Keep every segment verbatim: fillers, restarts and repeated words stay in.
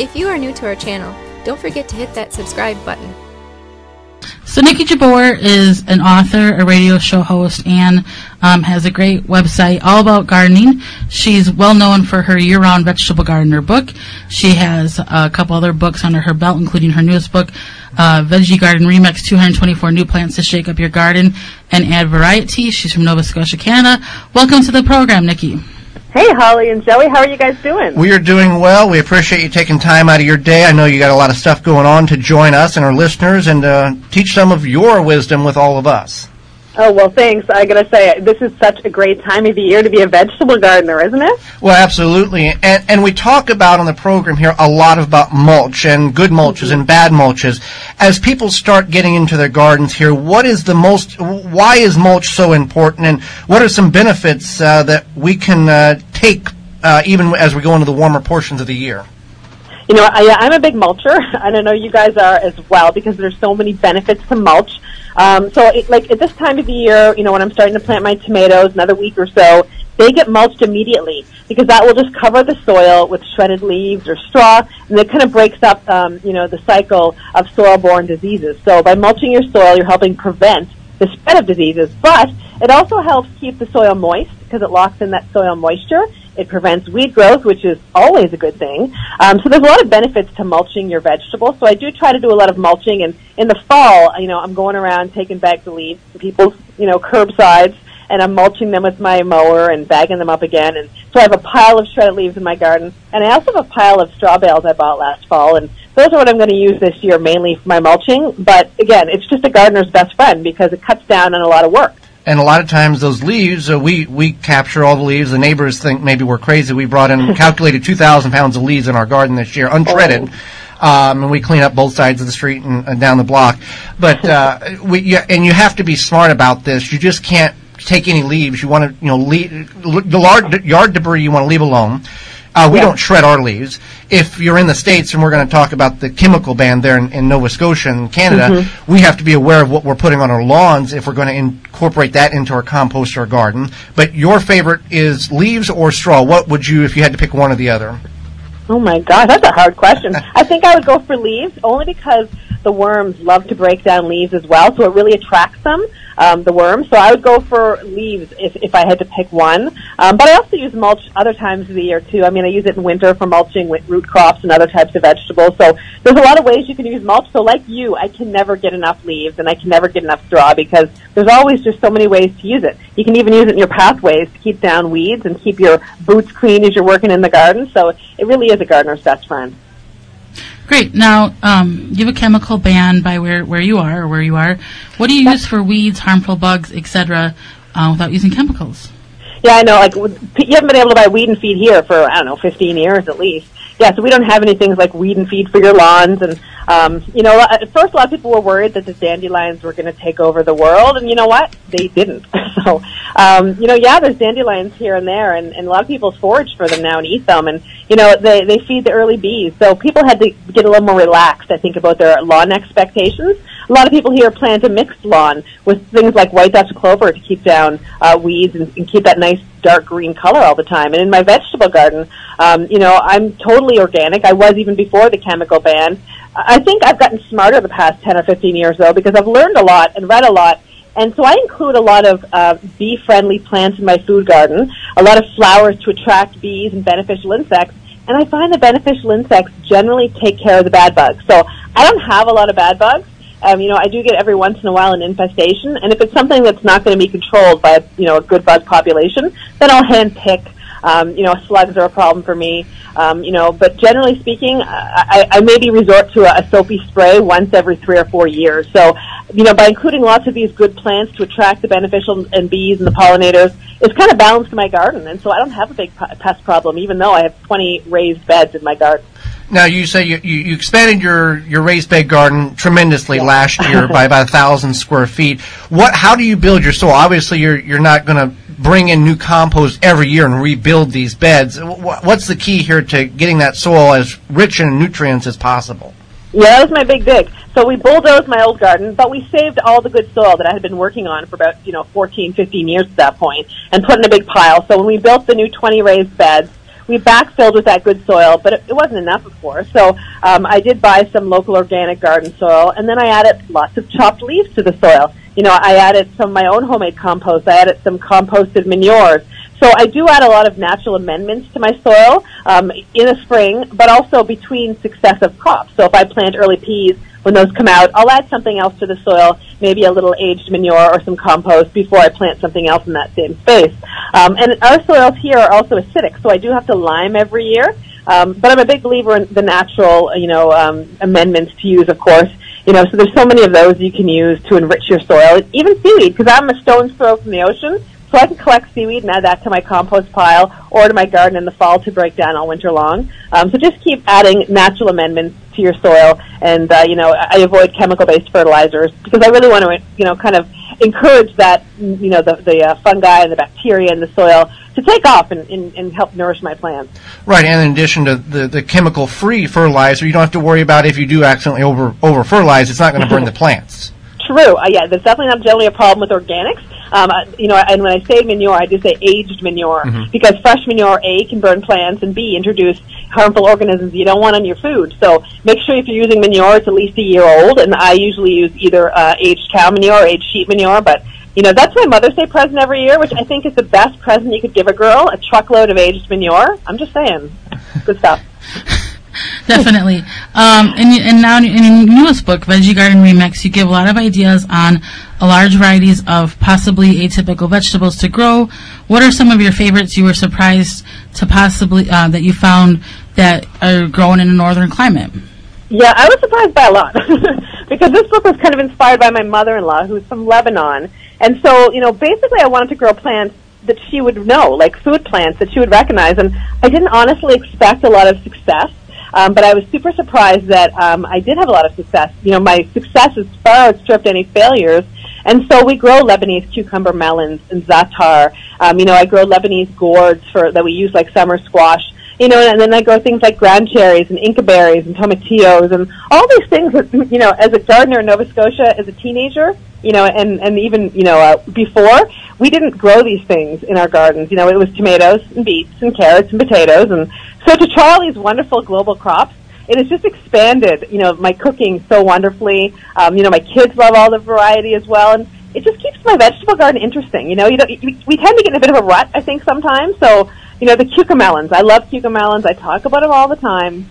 If you are new to our channel, don't forget to hit that subscribe button. So Niki Jabbour is an author, a radio show host, and um, has a great website all about gardening. She's well known for her year-round Vegetable Gardener book. She has a couple other books under her belt, including her newest book, uh, Veggie Garden Remix, two hundred twenty-four New Plants to Shake Up Your Garden and Add Variety. She's from Nova Scotia, Canada. Welcome to the program, Niki. Hey, Holly and Joey, how are you guys doing? We are doing well. We appreciate you taking time out of your day. I know you got a lot of stuff going on to join us and our listeners and uh, teach some of your wisdom with all of us. Oh, well, thanks. I got to say, this is such a great time of the year to be a vegetable gardener, isn't it? Well, absolutely. And, and we talk about on the program here a lot about mulch and good mulches mm-hmm. and bad mulches. As people start getting into their gardens here, what is the most, why is mulch so important, and what are some benefits uh, that we can uh, take uh, even as we go into the warmer portions of the year? You know, I, I'm a big mulcher, and I know you guys are as well, because there's so many benefits to mulch. Um, so, it, like, at this time of the year, you know, when I'm starting to plant my tomatoes, another week or so, they get mulched immediately, because that will just cover the soil with shredded leaves or straw, and it kind of breaks up, um, you know, the cycle of soil-borne diseases. So by mulching your soil, you're helping prevent the spread of diseases, but it also helps keep the soil moist, because it locks in that soil moisture. It prevents weed growth, which is always a good thing. Um, so there's a lot of benefits to mulching your vegetables. So I do try to do a lot of mulching. And in the fall, you know, I'm going around taking back the leaves to people's, you know, curbsides, and I'm mulching them with my mower and bagging them up again. And so I have a pile of shredded leaves in my garden. And I also have a pile of straw bales I bought last fall. And those are what I'm going to use this year, mainly for my mulching. But again, it's just a gardener's best friend, because it cuts down on a lot of work. And a lot of times those leaves, uh, we, we capture all the leaves. The neighbors think maybe we're crazy. We brought in, calculated two thousand pounds of leaves in our garden this year, unshredded. Um, and we clean up both sides of the street and, and down the block. But, uh, we, you, and you have to be smart about this. You just can't take any leaves. You want to, you know, leave, the large yard debris you want to leave alone. Uh, we yeah. don't shred our leaves. If you're in the States, and we're going to talk about the chemical ban there in, in Nova Scotia and Canada, mm-hmm. we have to be aware of what we're putting on our lawns if we're going to incorporate that into our compost or garden. But your favorite is leaves or straw? What would you, if you had to pick one or the other? Oh, my God, that's a hard question. I think I would go for leaves, only because the worms love to break down leaves as well, so it really attracts them. Um, the worm. So I would go for leaves if, if I had to pick one. Um, but I also use mulch other times of the year, too. I mean, I use it in winter for mulching with root crops and other types of vegetables. So there's a lot of ways you can use mulch. So like you, I can never get enough leaves, and I can never get enough straw, because there's always just so many ways to use it. You can even use it in your pathways to keep down weeds and keep your boots clean as you're working in the garden. So it really is a gardener's best friend. Great. Now, um, you have a chemical ban by where, where you are, or where you are. What do you use for weeds, harmful bugs, et cetera, uh, without using chemicals? Yeah, I know. Like, you haven't been able to buy weed and feed here for, I don't know, fifteen years at least. Yeah, so we don't have any things like weed and feed for your lawns. And, um, you know, at first a lot of people were worried that the dandelions were going to take over the world. And you know what? They didn't. So, um, you know, yeah, there's dandelions here and there. And, and a lot of people forage for them now and eat them. And, you know, they, they feed the early bees. So people had to get a little more relaxed, I think, about their lawn expectations. A lot of people here plant a mixed lawn with things like white Dutch clover to keep down uh, weeds and, and keep that nice dark green color all the time. And in my vegetable garden, um, you know, I'm totally organic. I was even before the chemical ban. I think I've gotten smarter the past ten or fifteen years, though, because I've learned a lot and read a lot. And so I include a lot of uh, bee-friendly plants in my food garden, a lot of flowers to attract bees and beneficial insects. And I find the beneficial insects generally take care of the bad bugs. So I don't have a lot of bad bugs. Um, you know, I do get every once in a while an infestation, and if it's something that's not going to be controlled by, you know, a good bug population, then I'll hand pick. Um, you know, slugs are a problem for me. Um, you know, but generally speaking, I, I maybe resort to a, a soapy spray once every three or four years. So, you know, by including lots of these good plants to attract the beneficial and bees and the pollinators, it's kind of balanced my garden, and so I don't have a big pest problem, even though I have twenty raised beds in my garden. Now, you say you, you, you expanded your, your raised bed garden tremendously yeah. last year by about a thousand square feet. What? How do you build your soil? Obviously, you're you're not going to bring in new compost every year and rebuild these beds. What's the key here to getting that soil as rich in nutrients as possible? Yeah, that was my big dig. So we bulldozed my old garden, but we saved all the good soil that I had been working on for about, you know, fourteen, fifteen years at that point, and put in a big pile. So when we built the new twenty raised beds, we backfilled with that good soil, but it, it wasn't enough, of course. So um, I did buy some local organic garden soil, and then I added lots of chopped leaves to the soil. You know, I added some of my own homemade compost. I added some composted manures. So I do add a lot of natural amendments to my soil um, in the spring, but also between successive crops. So if I plant early peas, when those come out, I'll add something else to the soil, maybe a little aged manure or some compost before I plant something else in that same space. Um, and our soils here are also acidic, so I do have to lime every year. Um, but I'm a big believer in the natural, you know, um, amendments to use, of course. You know, so there's so many of those you can use to enrich your soil. Even seaweed, because I'm a stone's throw from the ocean, so I can collect seaweed and add that to my compost pile or to my garden in the fall to break down all winter long. Um, so just keep adding natural amendments to your soil, and uh, you know, I avoid chemical-based fertilizers because I really want to, you know, kind of encourage that, you know, the, the uh, fungi and the bacteria in the soil to take off and, and, and help nourish my plants. Right, and in addition to the, the chemical-free fertilizer, you don't have to worry about if you do accidentally over over fertilize, it's not going to burn the plants. True, uh, yeah, that's definitely not generally a problem with organics. Um, you know, and when I say manure, I do say aged manure, mm-hmm. because fresh manure, A, can burn plants, and B, introduce harmful organisms you don't want in your food. So make sure if you're using manure, it's at least a year old, and I usually use either uh, aged cow manure or aged sheep manure, but, you know, that's my Mother's Day present every year, which I think is the best present you could give a girl, a truckload of aged manure. I'm just saying. Good stuff. Definitely. Um, and, and now in your newest book, Veggie Garden Remix, you give a lot of ideas on a large varieties of possibly atypical vegetables to grow. What are some of your favorites you were surprised to possibly uh, that you found that are grown in a northern climate? Yeah, I was surprised by a lot because this book was kind of inspired by my mother-in-law, who's from Lebanon. And so, you know, basically I wanted to grow plants that she would know, like food plants that she would recognize. And I didn't honestly expect a lot of success. Um, but I was super surprised that um, I did have a lot of success. You know, my success has far outstripped any failures. And so we grow Lebanese cucumber melons and za'atar. Um, you know, I grow Lebanese gourds for, that we use like summer squash. You know, and then I grow things like ground cherries and inca berries and tomatillos and all these things that, you know, as a gardener in Nova Scotia, as a teenager, you know, and, and even, you know, uh, before, we didn't grow these things in our gardens. You know, it was tomatoes and beets and carrots and potatoes. And so to try all these wonderful global crops, it has just expanded, you know, my cooking so wonderfully. Um, you know, my kids love all the variety as well. And it just keeps my vegetable garden interesting. You know, you don't, we tend to get in a bit of a rut, I think, sometimes. So, you know, the cucamelons. I love cucamelons. I talk about them all the time.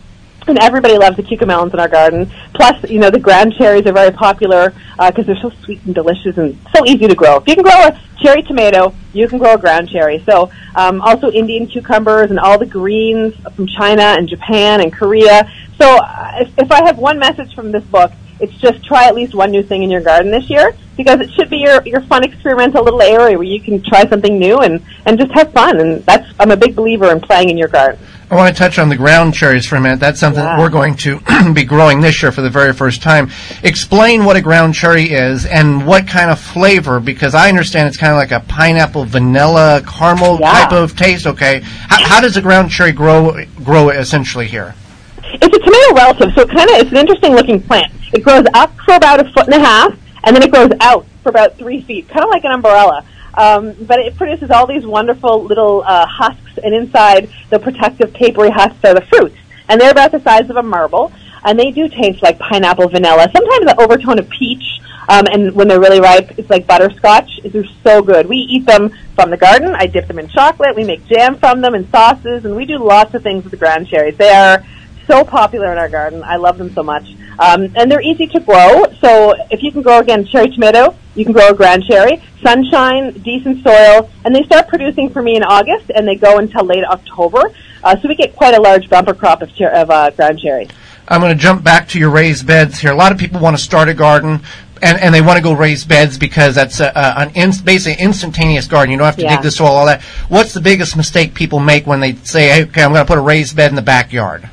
And everybody loves the cucamelons in our garden. Plus, you know, the ground cherries are very popular because uh, they're so sweet and delicious and so easy to grow. If you can grow a cherry tomato, you can grow a ground cherry. So um, also Indian cucumbers and all the greens from China and Japan and Korea. So uh, if, if I have one message from this book, it's just try at least one new thing in your garden this year, because it should be your, your fun experimental little area where you can try something new and, and just have fun. And that's, I'm a big believer in playing in your garden. I want to touch on the ground cherries for a minute. That's something yeah. that we're going to be growing this year for the very first time. Explain what a ground cherry is and what kind of flavor, because I understand it's kind of like a pineapple, vanilla, caramel yeah. type of taste. Okay. How, how does a ground cherry grow, grow essentially here? It's a tomato relative, so it kind of, it's an interesting looking plant. It grows up for about a foot and a half, and then it grows out for about three feet, kind of like an umbrella. Um, but it produces all these wonderful little uh, husks, and inside the protective papery husks are the fruits. And they're about the size of a marble, and they do taste like pineapple, vanilla, sometimes the overtone of peach, um, and when they're really ripe, it's like butterscotch. They're so good. We eat them from the garden. I dip them in chocolate. We make jam from them and sauces, and we do lots of things with the ground cherries. They are so popular in our garden. I love them so much. Um, and they're easy to grow, so if you can grow, again, cherry tomato, you can grow a ground cherry, sunshine, decent soil, and they start producing for me in August, and they go until late October. Uh, so we get quite a large bumper crop of, cher of uh, ground cherry. I'm going to jump back to your raised beds here. A lot of people want to start a garden, and, and they want to go raise beds because that's a, a, an in, basically instantaneous garden. You don't have to yeah. dig the soil, all that. What's the biggest mistake people make when they say, hey, okay, I'm going to put a raised bed in the backyard?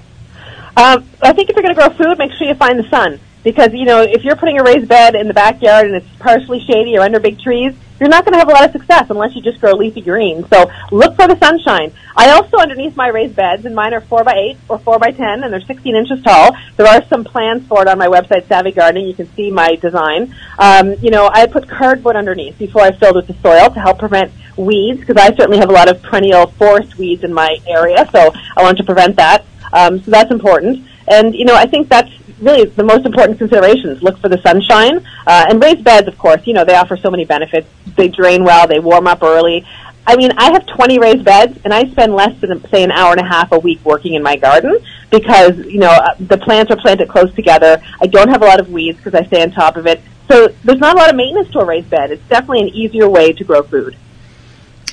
Um, I think if you're going to grow food, make sure you find the sun. Because, you know, if you're putting a raised bed in the backyard and it's partially shady or under big trees, you're not going to have a lot of success unless you just grow leafy greens. So look for the sunshine. I also, underneath my raised beds, and mine are four by eight or four by ten, and they're sixteen inches tall. There are some plans for it on my website, Savvy Gardening. You can see my design. Um, you know, I put cardboard underneath before I filled with the soil to help prevent weeds, because I certainly have a lot of perennial forest weeds in my area, so I want to prevent that. Um, so that's important. And, you know, I think that's really the most important considerations. Look for the sunshine. Uh, and raised beds, of course, you know, they offer so many benefits. They drain well. They warm up early. I mean, I have twenty raised beds, and I spend less than, say, an hour and a half a week working in my garden because, you know, the plants are planted close together. I don't have a lot of weeds because I stay on top of it. So there's not a lot of maintenance to a raised bed. It's definitely an easier way to grow food.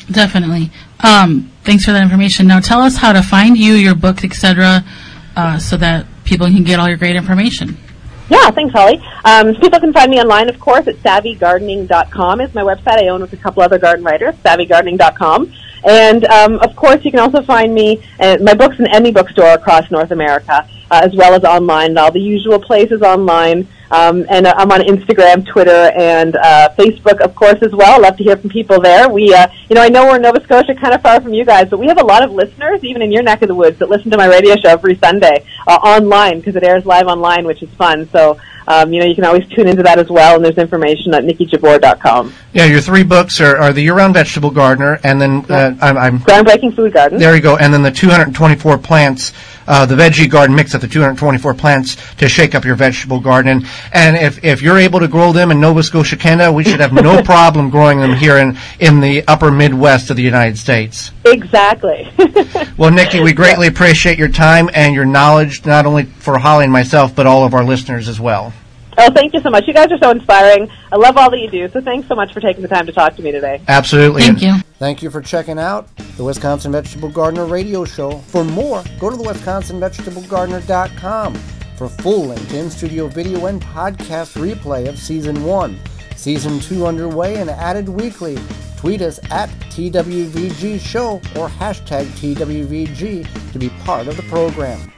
Definitely. Um, thanks for that information. Now tell us how to find you, your books, et cetera, uh, so that people can get all your great information. Yeah, thanks, Holly. Um, people can find me online, of course, at Savvy Gardening dot com is my website. I own with a couple other garden writers, Savvy Gardening dot com. And, um, of course, you can also find me at my books in any bookstore across North America, uh, as well as online, and all the usual places online. Um, and uh, I'm on Instagram, Twitter, and uh, Facebook, of course, as well. Love to hear from people there. We, uh, you know, I know we're in Nova Scotia, kind of far from you guys, but we have a lot of listeners, even in your neck of the woods, that listen to my radio show every Sunday uh, online because it airs live online, which is fun. So, um, you know, you can always tune into that as well, and there's information at Niki Jabbour dot com. Yeah, your three books are, are The Year-Round Vegetable Gardener, and then uh, I'm, I'm... Groundbreaking Food Garden. There you go, and then the two hundred twenty-four plants... Uh, the Veggie Garden Mix at the two hundred twenty-four plants to shake up your vegetable garden. And if, if you're able to grow them in Nova Scotia, Canada, we should have no problem growing them here in, in the upper Midwest of the United States. Exactly. Well, Niki, we greatly appreciate your time and your knowledge, not only for Holly and myself, but all of our listeners as well. Oh, thank you so much. You guys are so inspiring. I love all that you do, so thanks so much for taking the time to talk to me today. Absolutely. Thank you. Thank you for checking out the Wisconsin Vegetable Gardener radio show. For more, go to the Wisconsin vegetable gardener dot com for full-length in-studio video and podcast replay of Season one. Season two underway and added weekly. Tweet us at T W V G show or hashtag T W V G to be part of the program.